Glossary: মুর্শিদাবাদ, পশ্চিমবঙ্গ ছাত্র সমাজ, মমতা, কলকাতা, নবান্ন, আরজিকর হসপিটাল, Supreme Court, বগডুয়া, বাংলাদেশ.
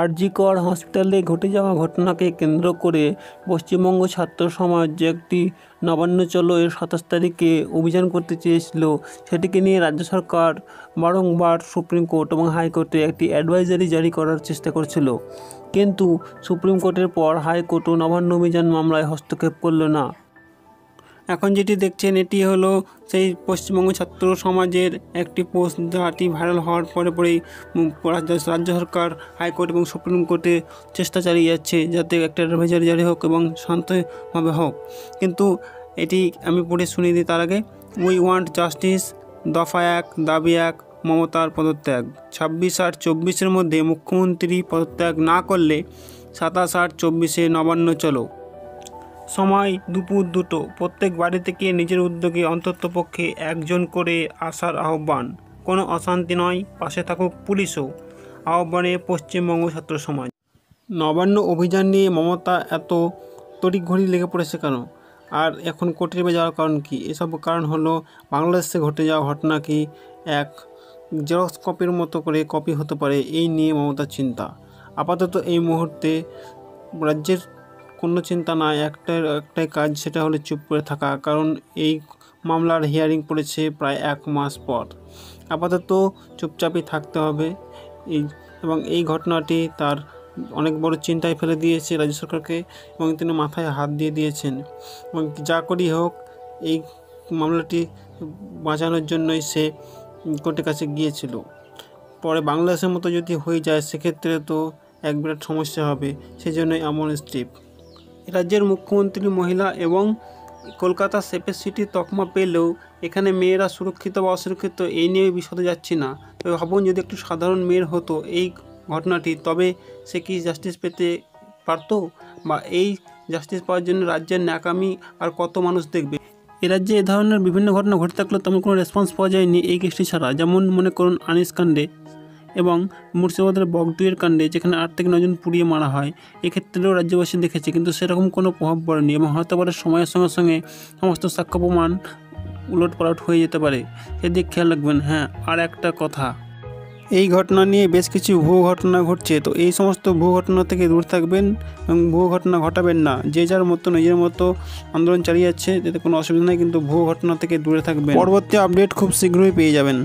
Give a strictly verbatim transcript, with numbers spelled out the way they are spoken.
আরজিকর হসপিটালে ঘটে যাওয়া ঘটনাকে কেন্দ্র করে পশ্চিমবঙ্গ ছাত্র সমাজ যে একটি নবান্ন চলো এর সাতাশ তারিখে অভিযান করতে চেয়েছিল, সেটিকে নিয়ে রাজ্য সরকার বারংবার সুপ্রিম কোর্ট এবং হাইকোর্টে একটি অ্যাডভাইজারি জারি করার চেষ্টা করছিল, কিন্তু সুপ্রিম কোর্টের পর হাইকোর্টও নবান্ন অভিযান মামলায় হস্তক্ষেপ করল না। এখন যেটি দেখছেন এটি হলো সেই পশ্চিমবঙ্গ ছাত্র সমাজের একটি পোস্ট, যাটি ভাইরাল হওয়ার পরে পরেই রাজ্য সরকার হাইকোর্ট এবং সুপ্রিম কোর্টে চেষ্টা চালিয়ে যাচ্ছে যাতে একটা অ্যাডভাইজারি জারি হোক এবং শান্তভাবে হোক। কিন্তু এটি আমি পড়ে শুনিয়ে দিই তার আগে। উই ওয়ান্ট জাস্টিস, দফা এক, দাবি এক, মমতার পদত্যাগ। ছাব্বিশ আট চব্বিশের মধ্যে মুখ্যমন্ত্রী পদত্যাগ না করলে সাতাশ আট চব্বিশে নবান্ন চলো। সময় দুপুর দুটো। প্রত্যেক বাড়ি থেকে নিজের উদ্যোগে অন্ততপক্ষে একজন করে আসার আহ্বান। কোনো অশান্তি নয়, পাশে থাকুক পুলিশও। আহ্বানে পশ্চিমবঙ্গ ছাত্র সমাজ। নবান্ন অভিযান নিয়ে মমতা এত তড়িঘড়ি লেগে পড়েছে কেন, আর এখন কোর্টের যাওয়ার কারণ কি? এসব কারণ হলো বাংলাদেশে ঘটে যাওয়া ঘটনা কি এক জেরক্স কপির মতো করে কপি হতে পারে, এই নিয়ে মমতার চিন্তা। আপাতত এই মুহূর্তে রাজ্যের কোনো চিন্তা নাই, একটা একটাই কাজ, সেটা হলো চুপ করে থাকা, কারণ এই মামলার হিয়ারিং পড়েছে প্রায় এক মাস পর। আপাতত চুপচাপই থাকতে হবে এই, এবং এই ঘটনাটি তার অনেক বড় চিন্তায় ফেলে দিয়েছে রাজ্য সরকারকে এবং তিনি মাথায় হাত দিয়ে দিয়েছেন, এবং যা করি হোক এই মামলাটি বাঁচানোর জন্যই সে কোর্টের কাছে গিয়েছিল। পরে বাংলাদেশের মতো যদি হয়ে যায় সেক্ষেত্রে তো এক বিরাট সমস্যা হবে, সেজন্যই এমন স্টেপ। রাজ্যের মুখ্যমন্ত্রী মহিলা এবং কলকাতা সেফেস্ট সিটি তকমা পেলেও এখানে মেয়েরা সুরক্ষিত বা অসুরক্ষিত এই নিয়ে বিশদে যাচ্ছি না। তবে ভাবুন যদি একটু সাধারণ মেয়ের হতো এই ঘটনাটি, তবে সে কি জাস্টিস পেতে পারত, বা এই জাস্টিস পাওয়ার জন্য রাজ্যের ন্যাকামি আর কত মানুষ দেখবে? এ রাজ্যে এ ধরনের বিভিন্ন ঘটনা ঘটে থাকলেও তেমন কোনো রেসপন্স পাওয়া যায়নি এই কেসটি ছাড়া। যেমন মনে করুন আনিস কাণ্ডে এবং মুর্শিদাবাদের বগডুয়ের কাণ্ডে, যেখানে আট থেকে নজন পুড়িয়ে মারা হয়, এক্ষেত্রেও রাজ্যবাসী দেখেছে কিন্তু সেরকম কোনো প্রভাব পড়েনি, এবং হতে পারে সময়ের সঙ্গে সঙ্গে সমস্ত সাক্ষ্য প্রমাণ উলট পালট হয়ে যেতে পারে, এদিকে খেয়াল রাখবেন। হ্যাঁ, আর একটা কথা, এই ঘটনা নিয়ে বেশ কিছু ভুয়ো ঘটনা ঘটছে, তো এই সমস্ত ভুয়ো ঘটনা থেকে দূর থাকবেন এবং ভুয়ো ঘটনা ঘটাবেন না। যে যার মতো নিজের মতো আন্দোলন চালিয়ে যাচ্ছে, এতে কোনো অসুবিধা নেই, কিন্তু ভুয়ো ঘটনা থেকে দূরে থাকবেন। পরবর্তী আপডেট খুব শীঘ্রই পেয়ে যাবেন।